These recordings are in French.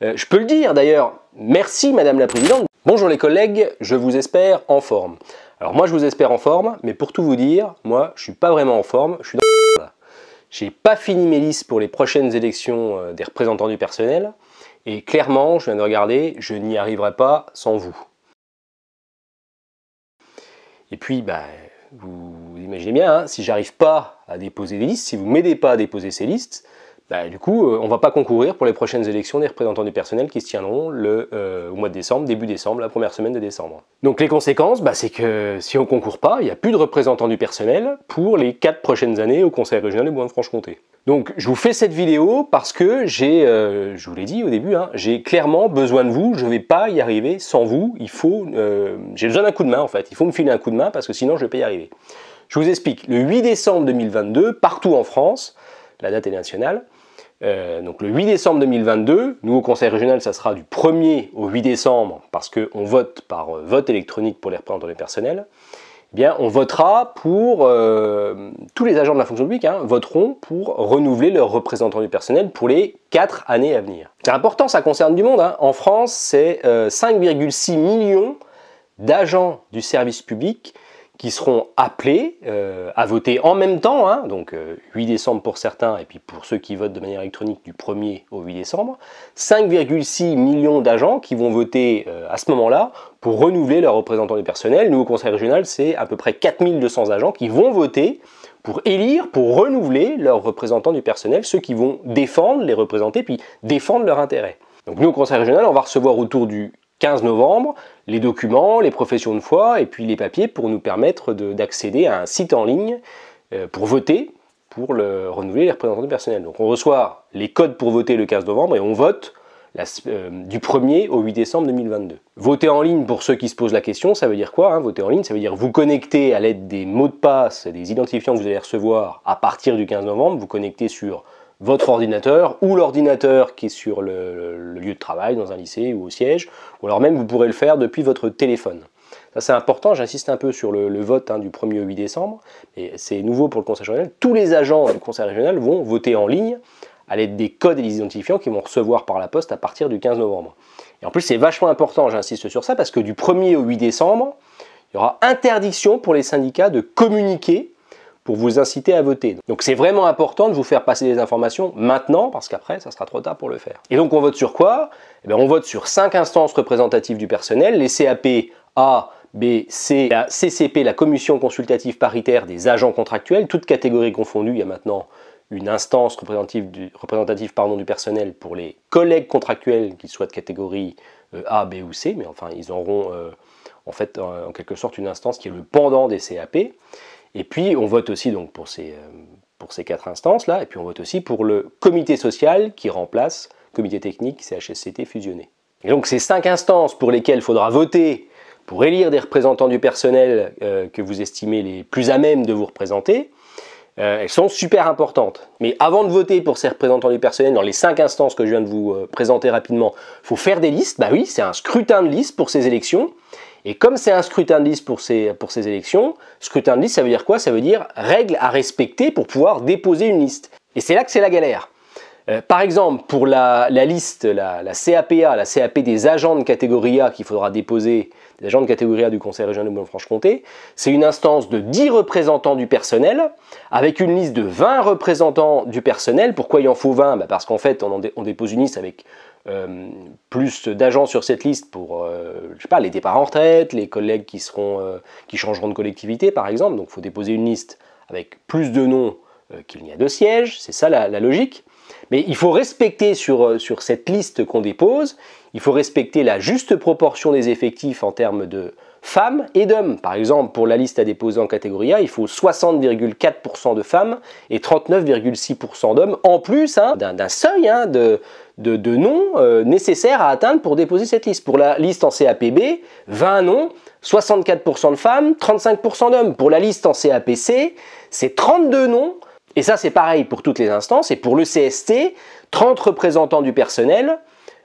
Je peux le dire d'ailleurs, merci Madame la Présidente. Bonjour les collègues, je vous espère en forme. Alors moi je vous espère en forme, mais pour tout vous dire, moi je suis pas vraiment en forme, je suis dans la merde. J'ai pas fini mes listes pour les prochaines élections des représentants du personnel, et clairement, je viens de regarder, je n'y arriverai pas sans vous. Et puis, bah, vous imaginez bien, hein, si j'arrive pas à déposer des listes, si vous m'aidez pas à déposer ces listes, bah, du coup, on va pas concourir pour les prochaines élections des représentants du personnel qui se tiendront le, au mois de décembre, début décembre, la première semaine de décembre. Donc les conséquences, bah, c'est que si on concourt pas, il n'y a plus de représentants du personnel pour les 4 prochaines années au Conseil Régional de Bourgogne-Franche-Comté. Donc je vous fais cette vidéo parce que j'ai, je vous l'ai dit au début, hein, j'ai clairement besoin de vous, je vais pas y arriver sans vous, il faut, j'ai besoin d'un coup de main en fait, il faut me filer un coup de main parce que sinon je vais pas y arriver. Je vous explique, le 8 décembre 2022, partout en France, la date est nationale, donc le 8 décembre 2022, nous au Conseil Régional, ça sera du 1er au 8 décembre, parce qu'on vote par vote électronique pour les représentants du personnel, eh bien on votera pour, tous les agents de la fonction publique hein, voteront pour renouveler leurs représentants du personnel pour les 4 années à venir. C'est important, ça concerne du monde, hein. En France c'est 5,6 millions d'agents du service public qui seront appelés à voter en même temps, hein, donc 8 décembre pour certains, et puis pour ceux qui votent de manière électronique du 1er au 8 décembre, 5,6 millions d'agents qui vont voter à ce moment-là pour renouveler leurs représentants du personnel. Nous, au Conseil Régional, c'est à peu près 4200 agents qui vont voter pour élire, pour renouveler leurs représentants du personnel, ceux qui vont défendre, les représenter, puis défendre leurs intérêts. Donc nous, au Conseil Régional, on va recevoir autour du 15 novembre, les documents, les professions de foi et puis les papiers pour nous permettre d'accéder à un site en ligne pour voter, pour le renouveler les représentants du personnel. Donc on reçoit les codes pour voter le 15 novembre et on vote du 1er au 8 décembre 2022. Voter en ligne, pour ceux qui se posent la question, ça veut dire quoi hein, voter en ligne, ça veut dire vous connecter à l'aide des mots de passe et des identifiants que vous allez recevoir à partir du 15 novembre, vous connectez sur votre ordinateur ou l'ordinateur qui est sur le lieu de travail, dans un lycée ou au siège, ou alors même vous pourrez le faire depuis votre téléphone. Ça c'est important, j'insiste un peu sur le vote hein, du 1er au 8 décembre, et c'est nouveau pour le Conseil Régional, tous les agents du Conseil Régional vont voter en ligne à l'aide des codes et des identifiants qu'ils vont recevoir par la poste à partir du 15 novembre. Et en plus c'est vachement important, j'insiste sur ça, parce que du 1er au 8 décembre, il y aura interdiction pour les syndicats de communiquer pour vous inciter à voter. Donc c'est vraiment important de vous faire passer des informations maintenant, parce qu'après ça sera trop tard pour le faire. Et donc on vote sur quoi? Eh bien, on vote sur 5 instances représentatives du personnel, les CAP A, B, C, la CCP, la Commission consultative paritaire des agents contractuels, toutes catégories confondues, il y a maintenant une instance représentative du personnel pour les collègues contractuels, qu'ils soient de catégorie A, B ou C, mais enfin ils auront en fait en quelque sorte une instance qui est le pendant des CAP. Et puis on vote aussi donc pour ces 4 instances-là, et puis on vote aussi pour le comité social qui remplace comité technique CHSCT fusionné. Et donc ces 5 instances pour lesquelles il faudra voter pour élire des représentants du personnel que vous estimez les plus à même de vous représenter, elles sont super importantes. Mais avant de voter pour ces représentants du personnel dans les 5 instances que je viens de vous présenter rapidement, il faut faire des listes. Bah oui, c'est un scrutin de liste pour ces élections. Et comme c'est un scrutin de liste pour ces élections, scrutin de liste ça veut dire quoi? Ça veut dire règles à respecter pour pouvoir déposer une liste. Et c'est là que c'est la galère. Par exemple, pour la liste, la CAPA, la CAP des agents de catégorie A qu'il faudra déposer, des agents de catégorie A du Conseil Régional de Bourgogne-Franche-Comté, c'est une instance de 10 représentants du personnel, avec une liste de 20 représentants du personnel. Pourquoi il en faut 20? Bah parce qu'en fait, on dépose une liste avec plus d'agents sur cette liste pour je sais pas, les départs en retraite, les collègues qui changeront de collectivité par exemple. Donc il faut déposer une liste avec plus de noms qu'il n'y a de sièges, c'est ça la logique. Mais il faut respecter sur cette liste qu'on dépose, il faut respecter la juste proportion des effectifs en termes de femmes et d'hommes. Par exemple, pour la liste à déposer en catégorie A, il faut 60,4% de femmes et 39,6% d'hommes, en plus hein, d'un seuil hein, de noms nécessaires à atteindre pour déposer cette liste. Pour la liste en CAPB, 20 noms, 64% de femmes, 35% d'hommes. Pour la liste en CAPC, c'est 32 noms. Et ça, c'est pareil pour toutes les instances. Et pour le CST, 30 représentants du personnel,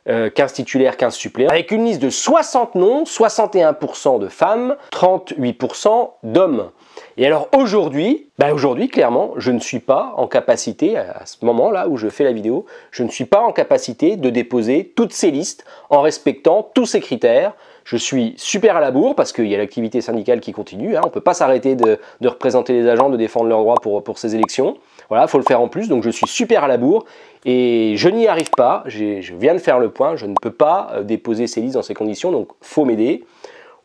15 titulaires, 15 suppléants, avec une liste de 60 noms, 61% de femmes, 38% d'hommes. Et alors aujourd'hui, clairement, je ne suis pas en capacité, à ce moment-là où je fais la vidéo, je ne suis pas en capacité de déposer toutes ces listes en respectant tous ces critères. Je suis super à la bourre parce qu'il y a l'activité syndicale qui continue, hein. On ne peut pas s'arrêter de représenter les agents, de défendre leurs droits pour ces élections. Voilà, il faut le faire en plus, donc je suis super à la bourre et je n'y arrive pas, je viens de faire le point, je ne peux pas déposer ces listes dans ces conditions, donc il faut m'aider.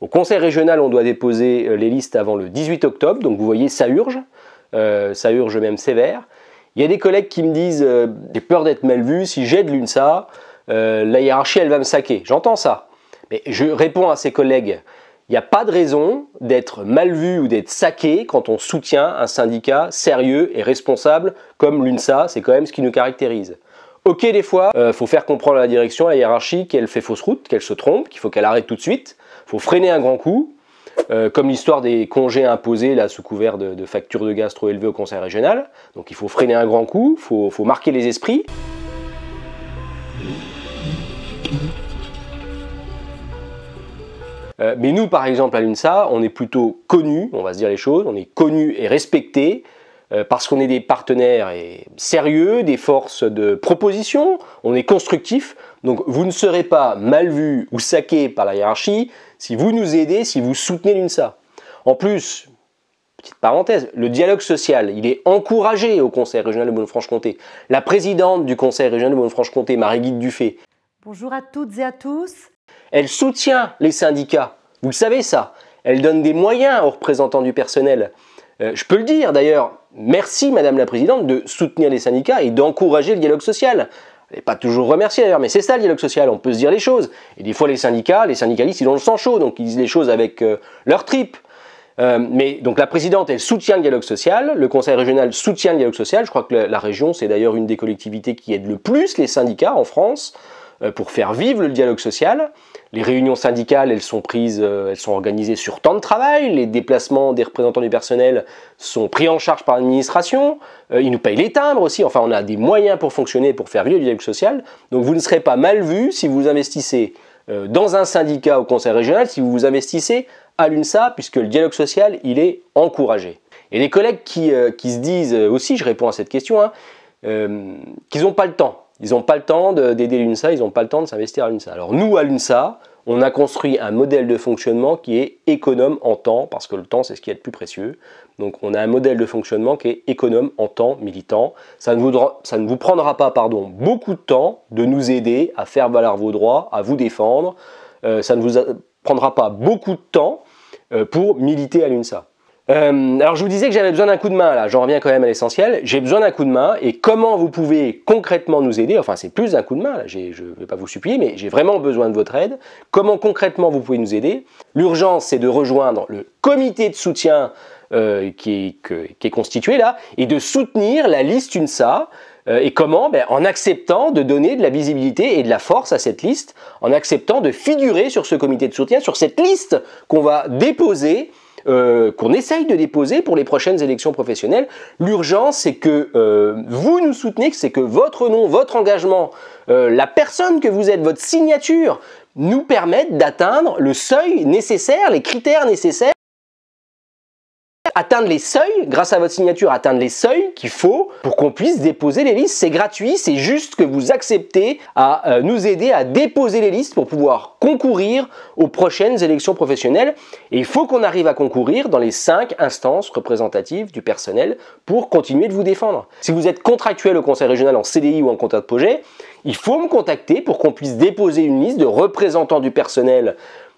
Au Conseil régional, on doit déposer les listes avant le 18 octobre, donc vous voyez, ça urge même sévère. Il y a des collègues qui me disent « j'ai peur d'être mal vu, si j'aide l'UNSA, la hiérarchie elle va me saquer ». J'entends ça. Mais je réponds à ces collègues, il n'y a pas de raison d'être mal vu ou d'être saqué quand on soutient un syndicat sérieux et responsable comme l'UNSA, c'est quand même ce qui nous caractérise. Ok, des fois, faut faire comprendre à la direction, à la hiérarchie qu'elle fait fausse route, qu'elle se trompe, qu'il faut qu'elle arrête tout de suite, faut freiner un grand coup, comme l'histoire des congés imposés là, sous couvert de factures de gaz trop élevées au Conseil régional. Donc il faut freiner un grand coup, faut marquer les esprits. Mais nous, par exemple, à l'UNSA, on est plutôt connus, on va se dire les choses, on est connus et respectés parce qu'on est des partenaires sérieux, des forces de proposition, on est constructifs. Donc vous ne serez pas mal vus ou saqués par la hiérarchie si vous nous aidez, si vous soutenez l'UNSA. En plus, petite parenthèse, le dialogue social, il est encouragé au Conseil régional de Bourgogne-Franche-Comté. La présidente du Conseil régional de Bourgogne-Franche-Comté, Marie-Guite Dufay. Bonjour à toutes et à tous. Elle soutient les syndicats, vous le savez ça. Elle donne des moyens aux représentants du personnel. Je peux le dire d'ailleurs, merci Madame la Présidente de soutenir les syndicats et d'encourager le dialogue social. Elle n'est pas toujours remerciée d'ailleurs, mais c'est ça le dialogue social, on peut se dire les choses. Et des fois les syndicalistes, ils ont le sang chaud, donc ils disent les choses avec leur tripe. Mais donc la présidente, elle soutient le dialogue social, le conseil régional soutient le dialogue social, je crois que la région c'est d'ailleurs une des collectivités qui aide le plus les syndicats en France, pour faire vivre le dialogue social. Les réunions syndicales, elles sont organisées sur temps de travail, les déplacements des représentants du personnel sont pris en charge par l'administration, ils nous payent les timbres aussi, enfin on a des moyens pour fonctionner, pour faire vivre le dialogue social. Donc vous ne serez pas mal vu si vous investissez dans un syndicat au conseil régional, si vous vous investissez à l'UNSA, puisque le dialogue social, il est encouragé. Et les collègues qui se disent aussi, je réponds à cette question, hein, qu'ils n'ont pas le temps. Ils n'ont pas le temps d'aider l'UNSA, ils n'ont pas le temps de s'investir à l'UNSA. Alors nous, à l'UNSA, on a construit un modèle de fonctionnement qui est économe en temps, parce que le temps, c'est ce qui est le plus précieux. Donc on a un modèle de fonctionnement qui est économe en temps militant. Ça ne vous prendra pas beaucoup de temps de nous aider à faire valoir vos droits, à vous défendre. Ça ne vous prendra pas beaucoup de temps pour militer à l'UNSA. Alors je vous disais que j'avais besoin d'un coup de main là, j'en reviens quand même à l'essentiel, j'ai besoin d'un coup de main et comment vous pouvez concrètement nous aider, enfin c'est plus d'un coup de main, là. Je ne vais pas vous supplier mais j'ai vraiment besoin de votre aide, comment concrètement vous pouvez nous aider. L'urgence c'est de rejoindre le comité de soutien qui est constitué là et de soutenir la liste UNSA. Et comment? En acceptant de donner de la visibilité et de la force à cette liste, en acceptant de figurer sur ce comité de soutien, sur cette liste qu'on va déposer, qu'on essaye de déposer pour les prochaines élections professionnelles. L'urgence, c'est que vous nous soutenez, c'est que votre nom, votre engagement, la personne que vous êtes, votre signature, nous permettent d'atteindre le seuil nécessaire, les critères nécessaires, atteindre les seuils, grâce à votre signature, atteindre les seuils qu'il faut pour qu'on puisse déposer les listes. C'est gratuit, c'est juste que vous acceptez à nous aider à déposer les listes pour pouvoir concourir aux prochaines élections professionnelles. Et il faut qu'on arrive à concourir dans les 5 instances représentatives du personnel pour continuer de vous défendre. Si vous êtes contractuel au conseil régional en CDI ou en contrat de projet, il faut me contacter pour qu'on puisse déposer une liste de représentants du personnel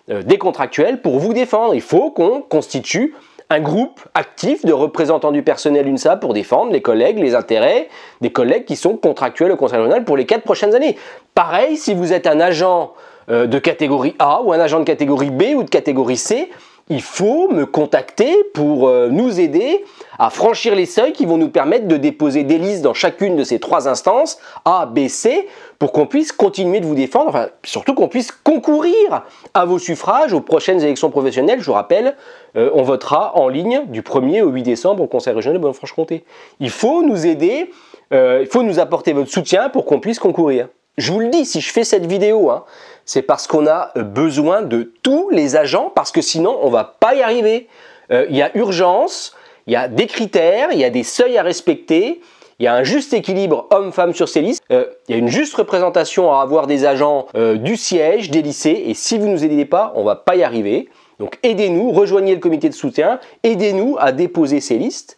des contractuels pour vous défendre. Il faut qu'on constitue un groupe actif de représentants du personnel UNSA pour défendre les collègues, les intérêts des collègues qui sont contractuels au Conseil régional pour les 4 prochaines années. Pareil, si vous êtes un agent de catégorie A ou un agent de catégorie B ou de catégorie C, il faut me contacter pour nous aider à franchir les seuils qui vont nous permettre de déposer des listes dans chacune de ces 3 instances, A, B, C, pour qu'on puisse continuer de vous défendre, enfin, surtout qu'on puisse concourir à vos suffrages aux prochaines élections professionnelles. Je vous rappelle, on votera en ligne du 1er au 8 décembre au Conseil régional de Bourgogne-Franche-Comté. Il faut nous aider, il faut nous apporter votre soutien pour qu'on puisse concourir. Je vous le dis, si je fais cette vidéo, hein, c'est parce qu'on a besoin de tous les agents, parce que sinon, on ne va pas y arriver. Il y a urgence, il y a des critères, il y a des seuils à respecter, il y a un juste équilibre homme-femme sur ces listes, il y a une juste représentation à avoir des agents du siège, des lycées, et si vous ne nous aidez pas, on ne va pas y arriver. Donc aidez-nous, rejoignez le comité de soutien, aidez-nous à déposer ces listes.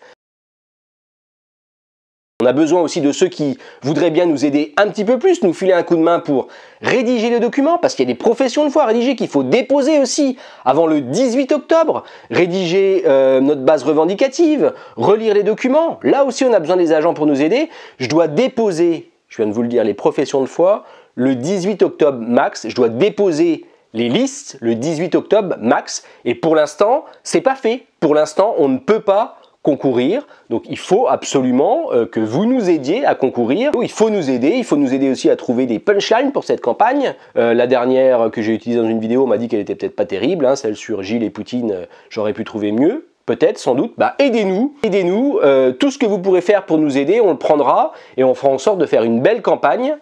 On a besoin aussi de ceux qui voudraient bien nous aider un petit peu plus, nous filer un coup de main pour rédiger les documents, parce qu'il y a des professions de foi à rédiger qu'il faut déposer aussi avant le 18 octobre, rédiger notre base revendicative, relire les documents. Là aussi, on a besoin des agents pour nous aider. Je dois déposer, je viens de vous le dire, les professions de foi, le 18 octobre max, je dois déposer les listes le 18 octobre max, et pour l'instant, c'est pas fait. Pour l'instant, on ne peut pas concourir, donc il faut absolument que vous nous aidiez à concourir. Il faut nous aider aussi à trouver des punchlines pour cette campagne. La dernière que j'ai utilisée dans une vidéo, on m'a dit qu'elle était peut-être pas terrible, hein, celle sur Gilles et Poutine, j'aurais pu trouver mieux. Peut-être, sans doute, bah aidez-nous, tout ce que vous pourrez faire pour nous aider, on le prendra et on fera en sorte de faire une belle campagne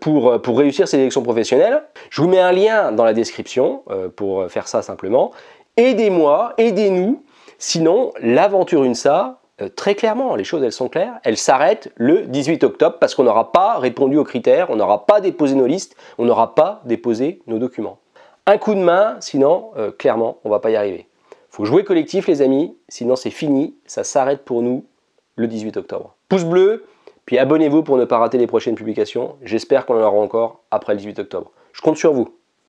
pour réussir ces élections professionnelles. Je vous mets un lien dans la description pour faire ça simplement. Aidez-moi, aidez-nous. Sinon, l'aventure UNSA, très clairement, les choses elles sont claires, elle s'arrête le 18 octobre parce qu'on n'aura pas répondu aux critères, on n'aura pas déposé nos listes, on n'aura pas déposé nos documents. Un coup de main, sinon, clairement, on ne va pas y arriver. Faut jouer collectif, les amis, sinon c'est fini, ça s'arrête pour nous le 18 octobre. Pouce bleu, puis abonnez-vous pour ne pas rater les prochaines publications. J'espère qu'on en aura encore après le 18 octobre. Je compte sur vous.